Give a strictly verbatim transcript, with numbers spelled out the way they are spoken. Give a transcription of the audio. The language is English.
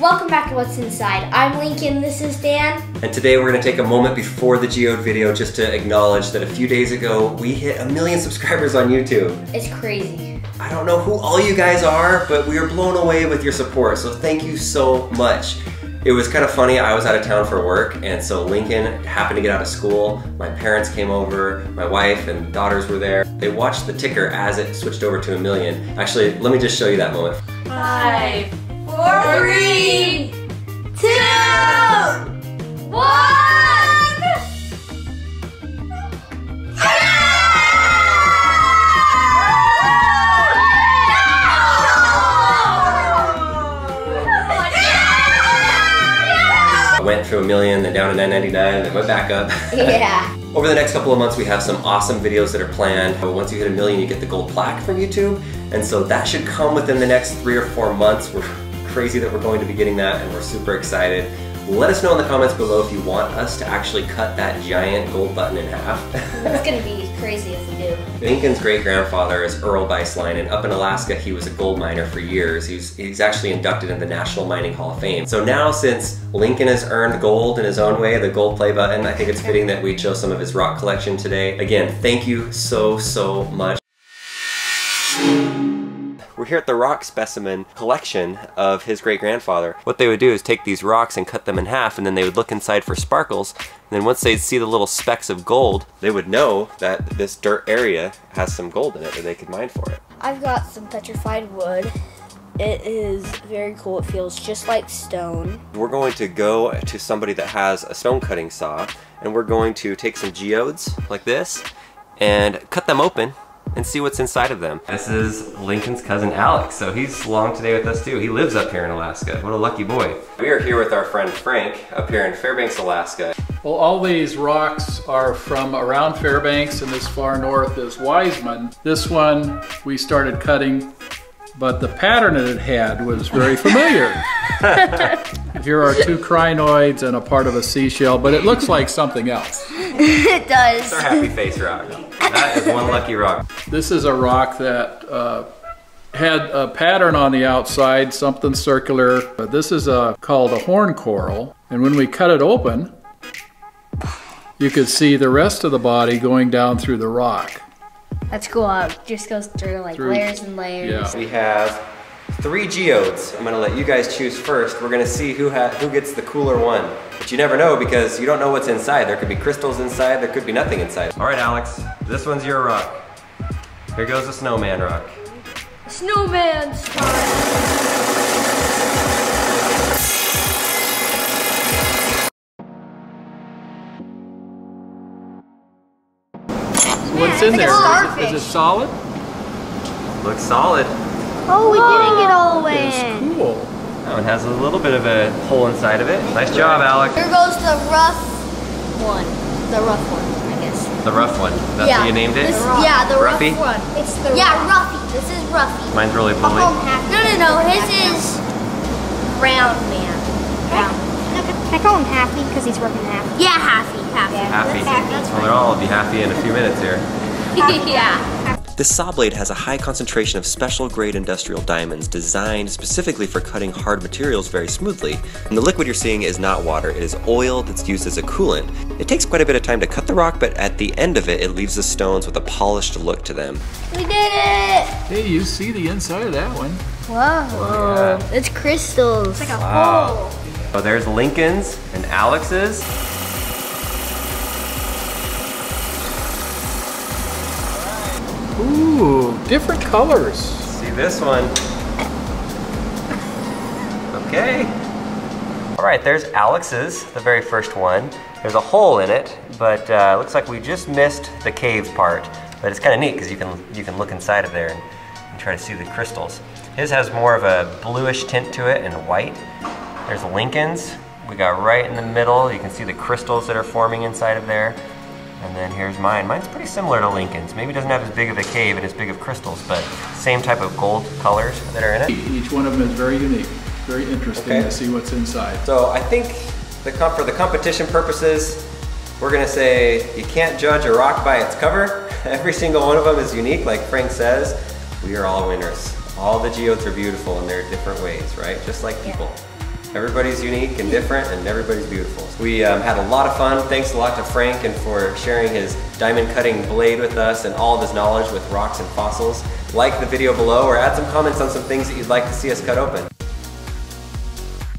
Welcome back to What's Inside. I'm Lincoln, this is Dan. And today we're going to take a moment before the Geode video just to acknowledge that a few days ago we hit a million subscribers on YouTube. It's crazy. I don't know who all you guys are, but we are blown away with your support, so thank you so much. It was kind of funny, I was out of town for work, and so Lincoln happened to get out of school. My parents came over, my wife and daughters were there. They watched the ticker as it switched over to a million. Actually, let me just show you that moment. Five. Three, two, one! I went through a million, then down to nine ninety-nine, then went back up. Yeah. Over the next couple of months, we have some awesome videos that are planned. Once you hit a million, you get the gold plaque from YouTube, and so that should come within the next three or four months. We're crazy that we're going to be getting that, and we're super excited. Let us know in the comments below if you want us to actually cut that giant gold button in half. It's gonna be crazy if we do. Lincoln's great-grandfather is Earl Beisline, and up in Alaska he was a gold miner for years. He's, he's actually inducted in the National Mining Hall of Fame. So now, since Lincoln has earned gold in his own way, the gold play button, I think it's fitting that we chose some of his rock collection today. Again, thank you so, so much. We're here at the rock specimen collection of his great-grandfather. What they would do is take these rocks and cut them in half, and then they would look inside for sparkles, and then once they'd see the little specks of gold, they would know that this dirt area has some gold in it that they could mine for it. I've got some petrified wood. It is very cool. It feels just like stone. We're going to go to somebody that has a stone cutting saw, and we're going to take some geodes like this and cut them open and see what's inside of them. This is Lincoln's cousin Alex, so he's along today with us too. He lives up here in Alaska. What a lucky boy. We are here with our friend Frank up here in Fairbanks, Alaska. Well, all these rocks are from around Fairbanks, and as far north as Wiseman. This one we started cutting, but the pattern it had was very familiar. Here are two crinoids and a part of a seashell, but it looks like something else. It does. It's our happy face rock. That is one lucky rock. This is a rock that uh, had a pattern on the outside, something circular. But this is a, called a horn coral. And when we cut it open, you could see the rest of the body going down through the rock. That's cool. It just goes through like through, layers and layers. Yeah. We have three geodes. I'm gonna let you guys choose first. We're gonna see who ha who gets the cooler one. But you never know, because you don't know what's inside. There could be crystals inside, there could be nothing inside. All right, Alex, this one's your rock. Here goes the snowman rock. Snowman style. What's in there? Is it, is it solid? Looks solid. Oh, we didn't get all the way in. It's cool. That one has a little bit of a hole inside of it. Nice job, Alex. Here goes the rough one. The rough one, I guess. The rough one. That's yeah. what you named it? This, yeah, the Ruffy? rough one. It's the yeah, rough. Ruffy. This is Ruffy. Mine's really bully. No, no, no. His is round man. Round. Can I call him Happy because he's working half? Yeah, Happy. Happy. Happy. Happy. Well, they'll all be happy in a few minutes here. Yeah. This saw blade has a high concentration of special grade industrial diamonds designed specifically for cutting hard materials very smoothly. And the liquid you're seeing is not water, it is oil that's used as a coolant. It takes quite a bit of time to cut the rock, but at the end of it, it leaves the stones with a polished look to them. We did it! Hey, you see the inside of that one. Wow. Oh, yeah. It's crystals. It's like a wow. hole. So there's Lincoln's and Alex's. Ooh, different colors. See this one. Okay. All right, there's Alex's, the very first one. There's a hole in it, but it uh, looks like we just missed the cave part. But it's kind of neat because you can you can look inside of there and, and try to see the crystals. His has more of a bluish tint to it and white. There's Lincoln's. We got right in the middle. You can see the crystals that are forming inside of there. And then here's mine. Mine's pretty similar to Lincoln's. Maybe it doesn't have as big of a cave and as big of crystals, but same type of gold colors that are in it. Each one of them is very unique. Very interesting okay. to see what's inside. So I think the comp for the competition purposes, we're gonna say you can't judge a rock by its cover. Every single one of them is unique, like Frank says. We are all winners. All the geodes are beautiful in their different ways, right? Just like people. Yeah. Everybody's unique and different, and everybody's beautiful. We um, had a lot of fun. Thanks a lot to Frank and for sharing his diamond cutting blade with us and all of his knowledge with rocks and fossils. Like the video below or add some comments on some things that you'd like to see us cut open.